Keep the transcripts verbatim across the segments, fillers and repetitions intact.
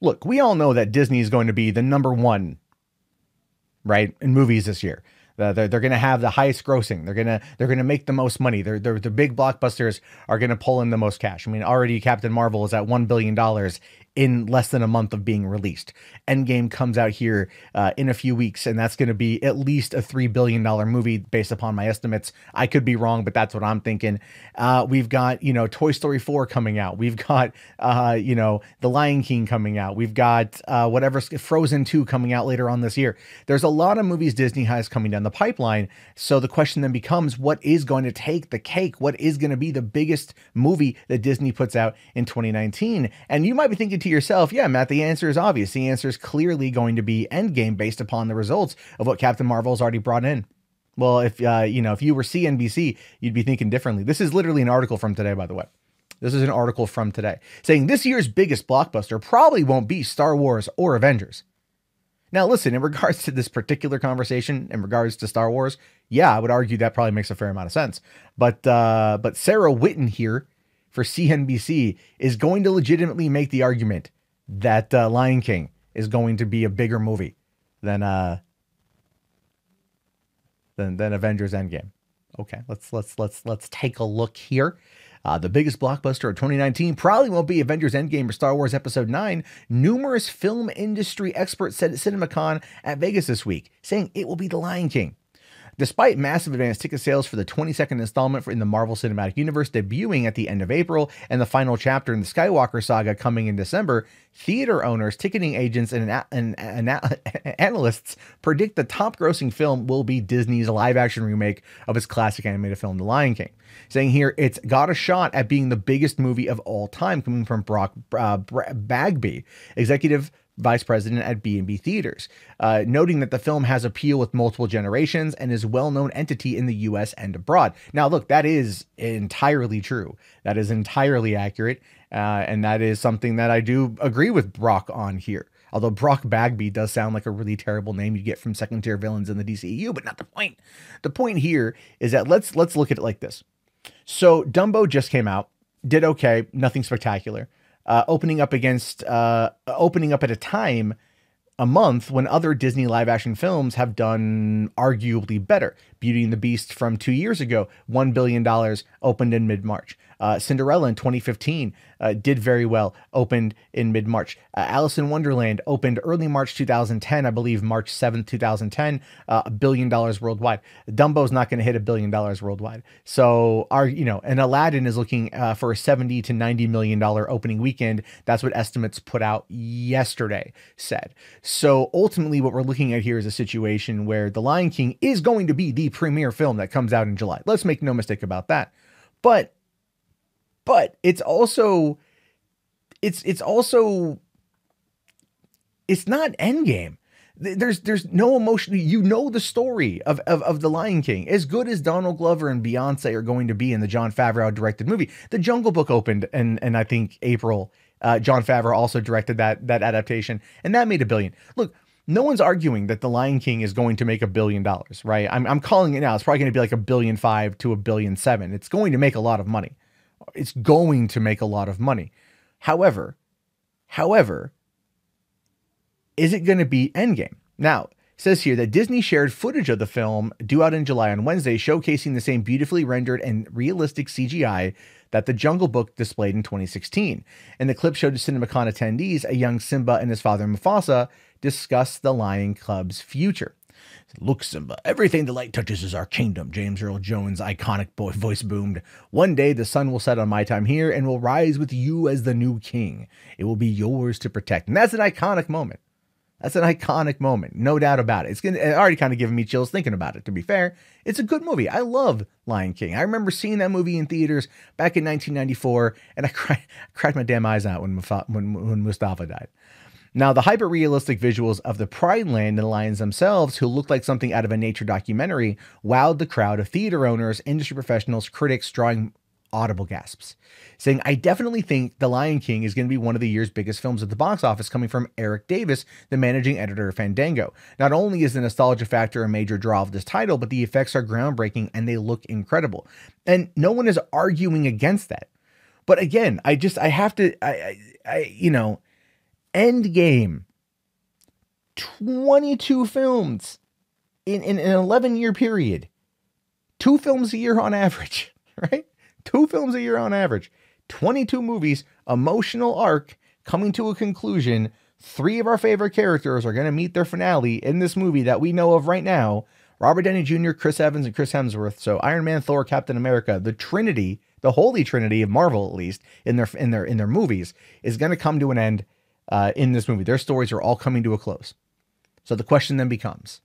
look, we all know that Disney is going to be the number one, right, in movies this year. Uh, they're they're going to have the highest grossing. They're gonna they're gonna make the most money. They're, they're the big blockbusters are going to pull in the most cash. I mean, already Captain Marvel is at one billion dollars in less than a month of being released. Endgame comes out here uh, in a few weeks, and that's going to be at least a three billion dollar movie based upon my estimates. I could be wrong, but that's what I'm thinking. Uh, we've got you know Toy Story four coming out. We've got uh, you know The Lion King coming out. We've got uh, whatever Frozen two coming out later on this year. There's a lot of movies Disney has coming down the pipeline. So the question then becomes, what is going to take the cake? What is going to be the biggest movie that Disney puts out in twenty nineteen? And you might be thinking to yourself, yeah, Matt, the answer is obvious. The answer is clearly going to be Endgame based upon the results of what Captain Marvel's already brought in. Well, if uh, you know, if you were C N B C, you'd be thinking differently. This is literally an article from today, by the way. This is an article from today saying this year's biggest blockbuster probably won't be Star Wars or Avengers. Now, listen, in regards to this particular conversation, in regards to Star Wars, yeah, I would argue that probably makes a fair amount of sense. But uh, but Sarah Whitten here for C N B C is going to legitimately make the argument that uh, Lion King is going to be a bigger movie than uh, than than Avengers: Endgame. Okay, let's let's let's let's take a look here. Uh, the biggest blockbuster of twenty nineteen probably won't be Avengers: Endgame or Star Wars Episode nine. Numerous film industry experts said at CinemaCon at Vegas this week, saying it will be The Lion King. Despite massive advance ticket sales for the twenty-second installment for in the Marvel Cinematic Universe debuting at the end of April and the final chapter in the Skywalker Saga coming in December, theater owners, ticketing agents, and, an and, and, and analysts predict the top-grossing film will be Disney's live-action remake of its classic animated film, The Lion King. Saying here, it's got a shot at being the biggest movie of all time, coming from Brock uh, Bagby, executive vice president at B and B Theaters, uh, noting that the film has appeal with multiple generations and is a well-known entity in the U S and abroad. Now, look, that is entirely true. That is entirely accurate, uh, and that is something that I do agree with Brock on here. Although Brock Bagby does sound like a really terrible name you get from second-tier villains in the D C E U, but not the point. The point here is that let's let's look at it like this. So Dumbo just came out, did okay, nothing spectacular, uh, opening up against, uh, opening up at a time, a month when other Disney live action films have done arguably better. Beauty and the Beast from two years ago, one billion dollars, opened in mid-March. Uh, Cinderella in twenty fifteen uh, did very well, opened in mid-March. Uh, Alice in Wonderland opened early March two thousand ten, I believe March seventh, two thousand ten, uh, a billion dollars worldwide. Dumbo's not going to hit a billion dollars worldwide. So, our, you know, and Aladdin is looking uh, for a seventy to ninety million dollar opening weekend. That's what estimates put out yesterday said. So ultimately what we're looking at here is a situation where The Lion King is going to be the premiere film that comes out in July. Let's make no mistake about that. But But it's also, it's it's also, it's not Endgame. There's there's no emotion. You know the story of, of, of The Lion King. As good as Donald Glover and Beyoncé are going to be in the Jon Favreau directed movie, The Jungle Book opened and and I think April. Uh, Jon Favreau also directed that that adaptation, and that made a billion. Look, no one's arguing that The Lion King is going to make a billion dollars, right? I'm I'm calling it now. It's probably going to be like a billion five to a billion seven. It's going to make a lot of money. It's going to make a lot of money. However, however, is it going to be Endgame? Now, it says here that Disney shared footage of the film due out in July on Wednesday, showcasing the same beautifully rendered and realistic C G I that The Jungle Book displayed in twenty sixteen. And the clip showed to CinemaCon attendees a young Simba and his father Mufasa discuss the Lion Club's future. Look, Simba, everything the light touches is our kingdom, James Earl Jones' iconic voice boomed. One day the sun will set on my time here and will rise with you as the new king. It will be yours to protect. And that's an iconic moment. That's an iconic moment. No doubt about it. It's gonna, it already kind of given me chills thinking about it, to be fair. It's a good movie. I love Lion King. I remember seeing that movie in theaters back in nineteen ninety-four, and I cried, cried my damn eyes out when, Mufa, when, when Mustafa died. Now, the hyper-realistic visuals of the Pride Land and the lions themselves, who looked like something out of a nature documentary, wowed the crowd of theater owners, industry professionals, critics, drawing audible gasps, saying, I definitely think The Lion King is going to be one of the year's biggest films at the box office, coming from Eric Davis, the managing editor of Fandango. Not only is the nostalgia factor a major draw of this title, but the effects are groundbreaking and they look incredible. And no one is arguing against that. But again, I just, I have to, I, I, I you know, Endgame. twenty-two films in, in an eleven-year period. Two films a year on average, right? Two films a year on average. twenty-two movies, emotional arc, coming to a conclusion. Three of our favorite characters are going to meet their finale in this movie that we know of right now. Robert Downey Junior, Chris Evans, and Chris Hemsworth. So Iron Man, Thor, Captain America, the Trinity, the Holy Trinity of Marvel, at least in their in their in their movies, is going to come to an end uh, in this movie. Their stories are all coming to a close. So the question then becomes,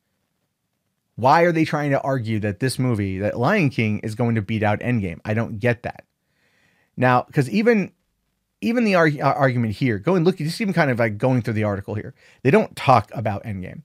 why are they trying to argue that this movie, that Lion King, is going to beat out Endgame? I don't get that. Now, because even even the arg argument here, going look, just even kind of like going through the article here, they don't talk about Endgame.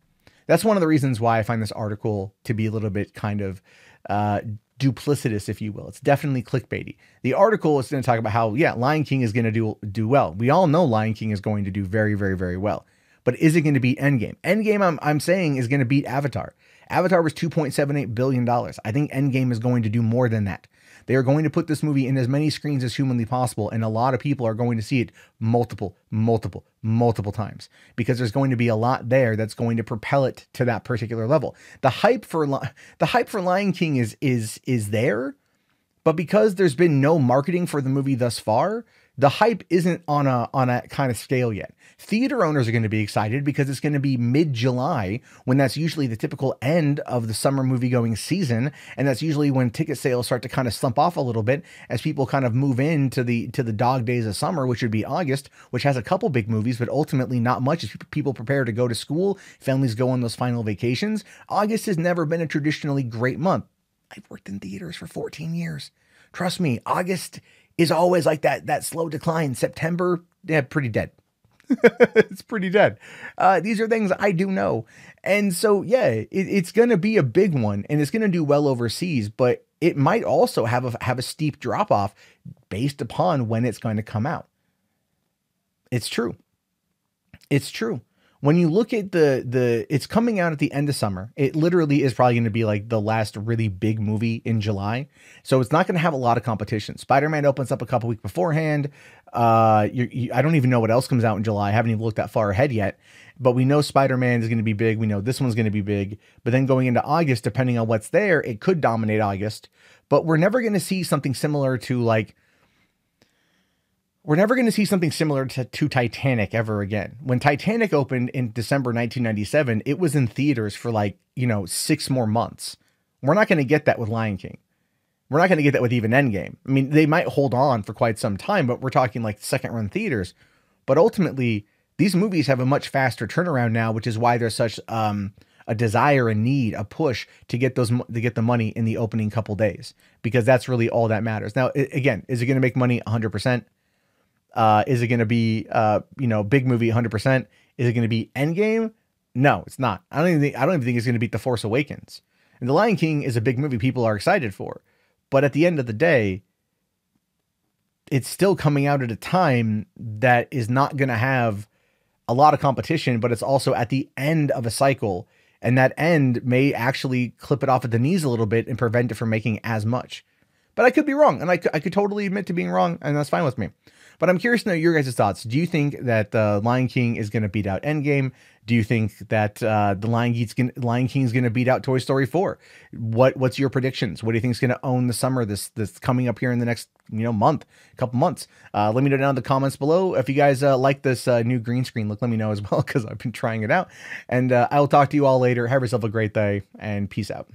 That's one of the reasons why I find this article to be a little bit kind of uh, duplicitous, if you will. It's definitely clickbaity. The article is going to talk about how, yeah, Lion King is going to do, do well. We all know Lion King is going to do very, very, very well. But is it going to beat Endgame? Endgame, I'm, I'm saying, is going to beat Avatar. Avatar was two point seven eight billion dollars. I think Endgame is going to do more than that. They are going to put this movie in as many screens as humanly possible, and a lot of people are going to see it multiple, multiple, multiple times because there's going to be a lot there that's going to propel it to that particular level. The hype for the hype for Lion King is is is there, but because there's been no marketing for the movie thus far, the hype isn't on a on a kind of scale yet. Theater owners are going to be excited because it's going to be mid-July, when that's usually the typical end of the summer movie-going season, and that's usually when ticket sales start to kind of slump off a little bit as people kind of move into the to the dog days of summer, which would be August, which has a couple big movies, but ultimately not much as people prepare to go to school, families go on those final vacations. August has never been a traditionally great month. I've worked in theaters for fourteen years. Trust me, August is always like that, that slow decline. September, yeah, pretty dead. It's pretty dead. Uh, these are things I do know. And so, yeah, it, it's going to be a big one, and it's going to do well overseas, but it might also have a, have a steep drop-off based upon when it's going to come out. It's true. It's true. When you look at the, the, it's coming out at the end of summer. It literally is probably going to be like the last really big movie in July. So it's not going to have a lot of competition. Spider-Man opens up a couple weeks beforehand. Uh, you, you, I don't even know what else comes out in July. I haven't even looked that far ahead yet, but we know Spider-Man is going to be big. We know this one's going to be big, but then going into August, depending on what's there, it could dominate August, but we're never going to see something similar to like, We're never going to see something similar to, to Titanic ever again. When Titanic opened in December nineteen ninety-seven, it was in theaters for like, you know, six more months. We're not going to get that with Lion King. We're not going to get that with even Endgame. I mean, they might hold on for quite some time, but we're talking like second run theaters. But ultimately, these movies have a much faster turnaround now, which is why there's such um, a desire, a need, a push to get those to get the money in the opening couple days, because that's really all that matters. Now, again, is it going to make money? one hundred percent. Uh, is it going to be, uh, you know, big movie one hundred percent? Is it going to be Endgame? No, it's not. I don't even think, I don't even think it's going to beat The Force Awakens. And The Lion King is a big movie people are excited for. But at the end of the day, it's still coming out at a time that is not going to have a lot of competition, but it's also at the end of a cycle. And that end may actually clip it off at the knees a little bit and prevent it from making as much. But I could be wrong, and I could, I could totally admit to being wrong, and that's fine with me. But I'm curious to know your guys' thoughts. Do you think that uh, Lion King is going to beat out Endgame? Do you think that uh, the Lion King is going to beat out Toy Story four? What What's your predictions? What do you think is going to own the summer this this coming up here in the next you know month, couple months? Uh, let me know down in the comments below. If you guys uh, like this uh, new green screen look, let me know as well, because I've been trying it out. And uh, I'll talk to you all later. Have yourself a great day, and peace out.